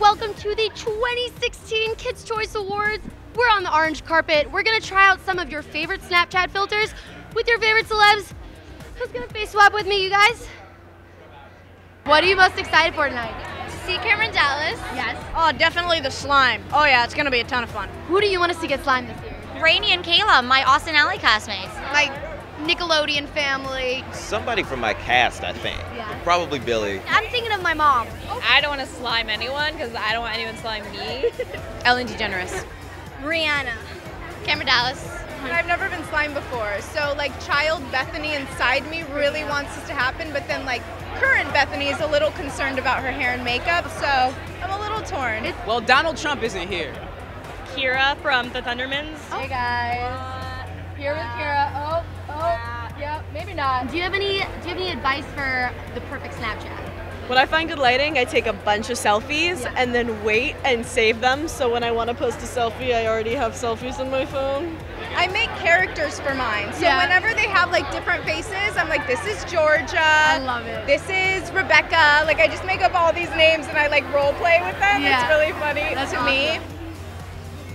welcome to the 2016 Kids' Choice Awards. We're on the orange carpet. We're gonna try out some of your favorite Snapchat filters with your favorite celebs. Who's gonna face swap with me, you guys? What are you most excited for tonight? To see Cameron Dallas. Yes. Oh, definitely the slime. Oh yeah, it's gonna be a ton of fun. Who do you want to see get slime this year? Rainey and Kayla, my Austin Alley classmates. My Nickelodeon family. Somebody from my cast, I think. Yeah. Probably Billie. I'm thinking of my mom. Oh. I don't want to slime anyone because I don't want anyone slime me. Ellen DeGeneres. Rihanna. Cameron Dallas. I've never been slimed before, so like child Bethany inside me really wants this to happen, but then like current Bethany is a little concerned about her hair and makeup, so I'm a little torn. Well, Donald Trump isn't here. Kira from the Thundermans. Oh. Hey guys. Here with Kira. Oh, oh, yeah, maybe not. Do you have any advice for the perfect Snapchat? When I find good lighting, I take a bunch of selfies and then wait and save them, so when I want to post a selfie, I already have selfies on my phone. I make characters for mine, so whenever they have like different faces, I'm like, this is Georgia, I love it. This is Rebecca, like I just make up all these names and I like role play with them, it's really funny to me.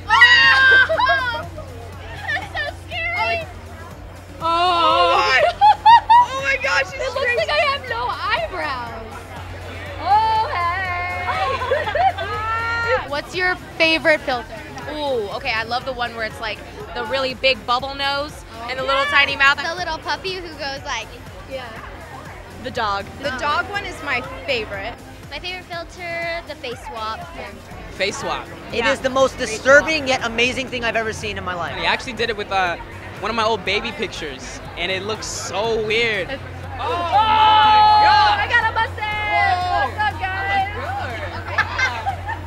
Oh! That's so scary! Oh! Oh my gosh, she's it looks like I have no eyebrows! What's your favorite filter? Ooh, okay, I love the one where it's like the really big bubble nose and the little tiny mouth. The little puppy who goes like, The dog. The dog one is my favorite. My favorite filter, the face swap. Yeah. Face swap. It is the most disturbing yet amazing thing I've ever seen in my life. I actually did it with one of my old baby pictures, and it looks so weird. It's, oh my God! I got a mustache! What's up, guys?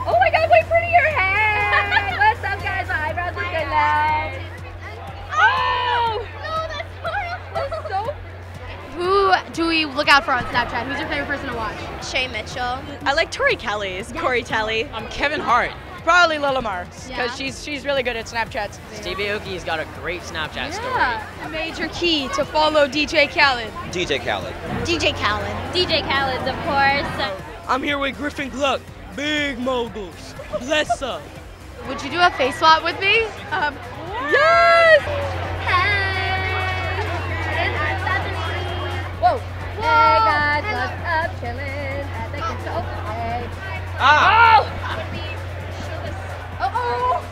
Oh my God, way prettier hair! What's up, guys? My eyebrows look good now. Oh! No, that's horrible! That's so... Who do we look out for on Snapchat? Who's your favorite person to watch? Shay Mitchell. I like Tori Kelly's, Corey Talley. I'm Kevin Hart. Probably Lil Marks, because she's really good at Snapchats. Stevie Aoki's got a great Snapchat story. A major key to follow DJ Khaled. DJ Khaled. DJ Khaled. DJ Khaled's, of course. I'm here with Griffin Gluck. Big moguls. Bless up. Would you do a face swap with me? Yes! Hey! It's Bethany. Whoa. Hey guys, what's up? Chillin' at the control. Hey.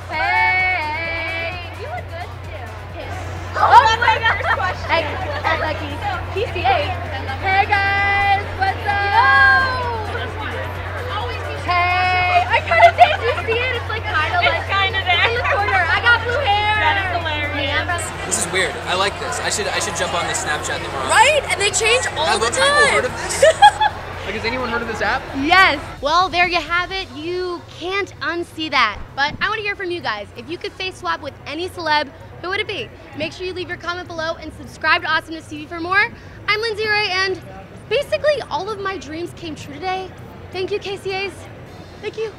Hey! You look good too. Oh my God! First question. At Lucky. PCH. Hey guys, what's up? Hey, I kind of did. You see it? It's like kind of there. In the corner. I got blue hair. That is hilarious. This is weird. I like this. I should jump on this Snapchat thing. Right? And they change all the time. Have people heard of this? Like, has anyone heard of this app? Yes. Well, there you have it. You can't unsee that. But I want to hear from you guys. If you could face swap with any celeb, who would it be? Make sure you leave your comment below and subscribe to Awesomeness TV for more. I'm Lindsay Ray, and basically all of my dreams came true today. Thank you, KCAs. Thank you.